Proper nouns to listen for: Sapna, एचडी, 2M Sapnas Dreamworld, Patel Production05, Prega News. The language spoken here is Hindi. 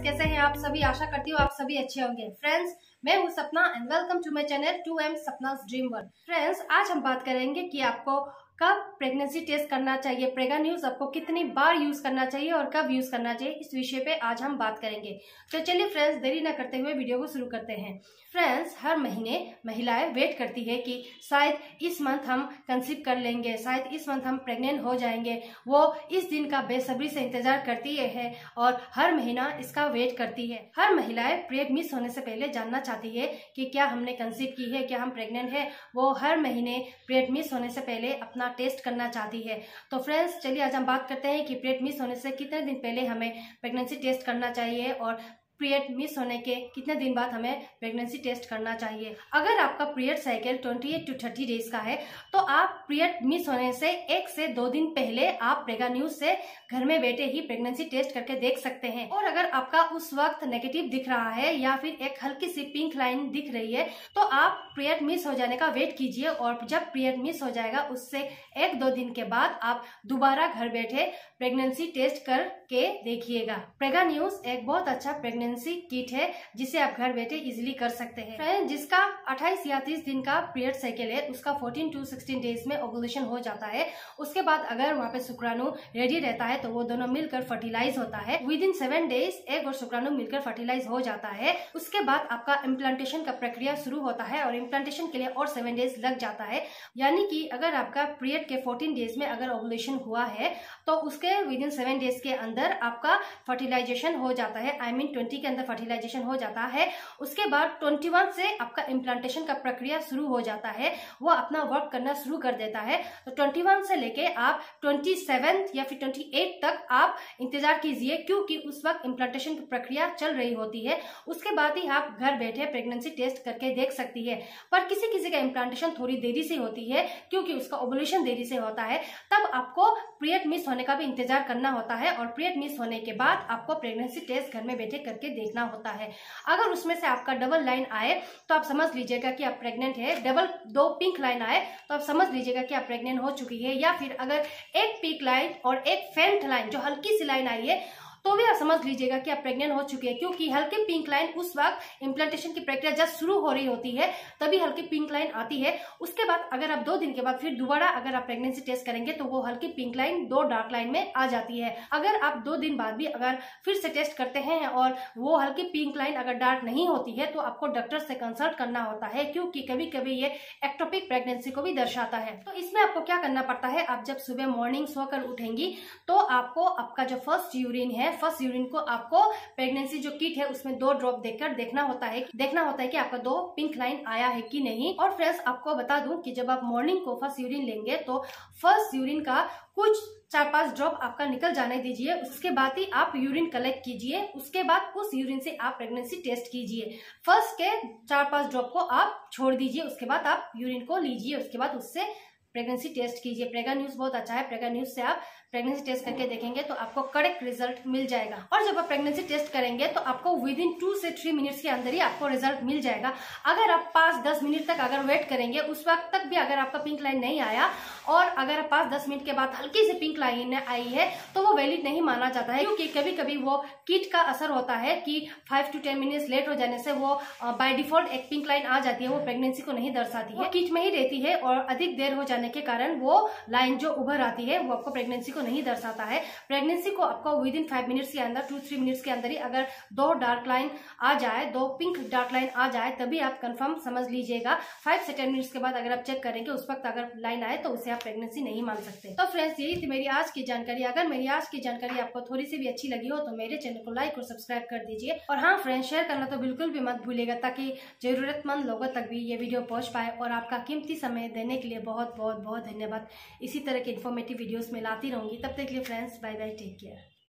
फ्रेंड्स, कैसे हैं आप सभी? आशा करती हूँ आप सभी अच्छे होंगे। फ्रेंड्स, मैं हूँ Sapna and welcome to my channel 2M Sapna's dreamworld. Friends, आज हम बात करेंगे कि आपको कब प्रेगनेंसी टेस्ट करना चाहिए, प्रेगा न्यूज आपको कितनी बार यूज करना चाहिए और कब यूज करना चाहिए, इस विषय पे आज हम बात करेंगे। तो चलिए फ्रेंड्स, देरी न करते हुए वीडियो को शुरू करते हैं। फ्रेंड्स, हर महीने महिलाएं वेट करती है कि शायद इस मंथ हम कंसीव कर लेंगे, शायद इस मंथ हम प्रेग्नेंट हो जाएंगे। वो इस दिन का बेसब्री से इंतजार करती है और हर महीना इसका वेट करती है। हर महिलाएं प्रेग मिस होने से पहले जानना चाहती है कि क्या हमने कंसीव की है, क्या हम प्रेग्नेंट है। वो हर महीने प्रेग मिस होने से पहले अपना टेस्ट करना चाहती है। तो फ्रेंड्स, चलिए आज हम बात करते हैं कि पीरियड मिस होने से कितने दिन पहले हमें प्रेगनेंसी टेस्ट करना चाहिए और पीरियड मिस होने के कितने दिन बाद हमें प्रेगनेंसी टेस्ट करना चाहिए। अगर आपका पीरियड साइकिल 28 टू 30 डेज का है तो आप पीरियड मिस होने से 1 से 2 दिन पहले आप प्रेगा न्यूज से घर में बैठे ही प्रेगनेंसी टेस्ट करके देख सकते हैं। और अगर आपका उस वक्त नेगेटिव दिख रहा है या फिर एक हल्की सी पिंक लाइन दिख रही है तो आप पीरियड मिस हो जाने का वेट कीजिए और जब पीरियड मिस हो जाएगा उससे 1-2 दिन के बाद आप दोबारा घर बैठे प्रेगनेंसी टेस्ट करके देखिएगा। प्रेगा न्यूज एक बहुत अच्छा प्रेगनेंसी किट है जिसे आप घर बैठे इजीली कर सकते हैं। फ्रेंड्स, जिसका 28 या 30 दिन का पीरियड साइकिल है उसका 14 टू 16 डेज में ओवुलेशन हो जाता है। उसके बाद अगर वहाँ पे शुक्राणु रेडी रहता है तो वो दोनों मिलकर फर्टिलाइज होता है। विद इन 7 डेज एग और शुक्राणु मिलकर फर्टिलाइज हो जाता है। उसके बाद आपका इम्प्लांटेशन का प्रक्रिया शुरू होता है और इम्प्लांटेशन के लिए और 7 डेज लग जाता है। यानी की अगर आपका पीरियड के 14 डेज में अगर ओवुलेशन हुआ है तो उसके विद इन 7 डेज के अंदर आपका फर्टिलाइजेशन हो जाता है। आई मीन 20 के अंदर फर्टिलाइजेशन हो जाता है। उसके बाद 21 से आपका इम्प्लांटेशन का प्रक्रिया शुरू हो जाता है, वो अपना वर्क करना शुरू कर देता है। तो 21 से लेके आप 27 या फिर 28 तक आप इंतजार कीजिए क्योंकि उस वक्त इम्प्लांटेशन की प्रक्रिया चल रही होती है। उसके बाद ही आप घर बैठे प्रेगनेंसी टेस्ट करके देख सकती है। पर किसी किसी का इम्प्लांटेशन थोड़ी देरी से होती है क्योंकि उसका ओवुलेशन देरी से होता है, तब आपको पीरियड मिस होने का भी इंतजार करना होता है और पीरियड मिस होने के बाद आपको प्रेगनेंसी टेस्ट घर में बैठे करके देखना होता है। अगर उसमें से आपका डबल लाइन आए तो आप समझ लीजिएगा कि आप प्रेग्नेंट है। डबल 2 पिंक लाइन आए तो आप समझ लीजिएगा कि आप प्रेग्नेंट हो चुकी है। या फिर अगर एक पिंक लाइन और एक फेंट लाइन जो हल्की सी लाइन आई है तो भी आप समझ लीजिएगा कि आप प्रेग्नेंट हो चुकी है क्योंकि हल्की पिंक लाइन उस वक्त इम्प्लांटेशन की प्रक्रिया जब शुरू हो रही होती है तभी हल्की पिंक लाइन आती है। उसके बाद अगर आप 2 दिन के बाद फिर दोबारा अगर आप प्रेगनेंसी टेस्ट करेंगे तो वो हल्की पिंक लाइन 2 डार्क लाइन में आ जाती है। अगर आप 2 दिन बाद भी अगर फिर से टेस्ट करते हैं और वो हल्की पिंक लाइन अगर डार्क नहीं होती है तो आपको डॉक्टर से कंसल्ट करना होता है क्योंकि कभी कभी ये एक्टोपिक प्रेगनेंसी को भी दर्शाता है। तो इसमें आपको क्या करना पड़ता है, आप जब सुबह मॉर्निंग सोकर उठेंगी तो आपको आपका जो फर्स्ट यूरिन है, फर्स्ट यूरिन को आपको प्रेगनेंसी जो किट है उसमें 2 ड्रॉप देकर देखना होता है कि आपका 2 पिंक लाइन आया है कि नहीं। और फ्रेंड्स, आपको बता दूं कि जब आप मॉर्निंग को फर्स्ट यूरिन लेंगे तो फर्स्ट यूरिन का कुछ 4-5 ड्रॉप आपका निकल जाने दीजिए। उसके बाद ही आप यूरिन कलेक्ट कीजिए, उसके बाद उस यूरिन से आप प्रेगनेंसी टेस्ट कीजिए। फर्स्ट के 4-5 ड्रॉप को आप छोड़ दीजिए, उसके बाद आप यूरिन को लीजिए, उसके बाद उससे प्रेगनेंसी टेस्ट कीजिए। प्रेगा न्यूज बहुत अच्छा है, प्रेगा न्यूज से आप प्रेगनेंसी टेस्ट करके देखेंगे तो आपको करेक्ट रिजल्ट मिल जाएगा। और जब आप प्रेगनेंसी टेस्ट करेंगे तो आपको विद इन 2 से 3 मिनट्स के अंदर ही आपको रिजल्ट मिल जाएगा। अगर आप 5-10 मिनट तक अगर वेट करेंगे, उस वक्त तक भी अगर आपका पिंक लाइन नहीं आया और अगर 5-10 मिनट के बाद हल्की सी पिंक लाइन आई है तो वो वैलिड नहीं माना जाता है क्योंकि कभी कभी वो किट का असर होता है कि 5 से 10 मिनट्स लेट हो जाने से वो बाय डिफॉल्ट एक पिंक लाइन आ जाती है, वो प्रेगनेंसी को नहीं दर्शाती है, किट में ही रहती है। और अधिक देर हो जाने के कारण वो लाइन जो उभर आती है वो आपको प्रेगनेंसी को नहीं दर्शाता है। प्रेगनेंसी को आपको विद इन 5 मिनट्स के अंदर, 2-3 मिनट्स के अंदर ही अगर 2 डार्क लाइन आ जाए, 2 पिंक डार्क लाइन आ जाए तभी आप कंफर्म समझ लीजिएगा। 5 से 10 मिनट्स के बाद अगर आप चेक करेंगे उस वक्त अगर लाइन आए तो उसे आप प्रेगनेंसी नहीं मान सकते। तो फ्रेंड्स, यही थी मेरी आज की जानकारी। अगर मेरी आज की जानकारी आपको थोड़ी सी भी अच्छी लगी हो तो मेरे चैनल को लाइक और सब्सक्राइब कर दीजिए। और हाँ फ्रेंड्स, शेयर करना तो बिल्कुल भी मत भूलिएगा ताकि जरूरतमंद लोगों तक भी ये वीडियो पहुंच पाए। और आपका कीमती समय देने के लिए बहुत बहुत धन्यवाद। इसी तरह के इन्फॉर्मेटिव वीडियोस में लाती रहूंगी। तब तक के लिए friends, bye bye, take care.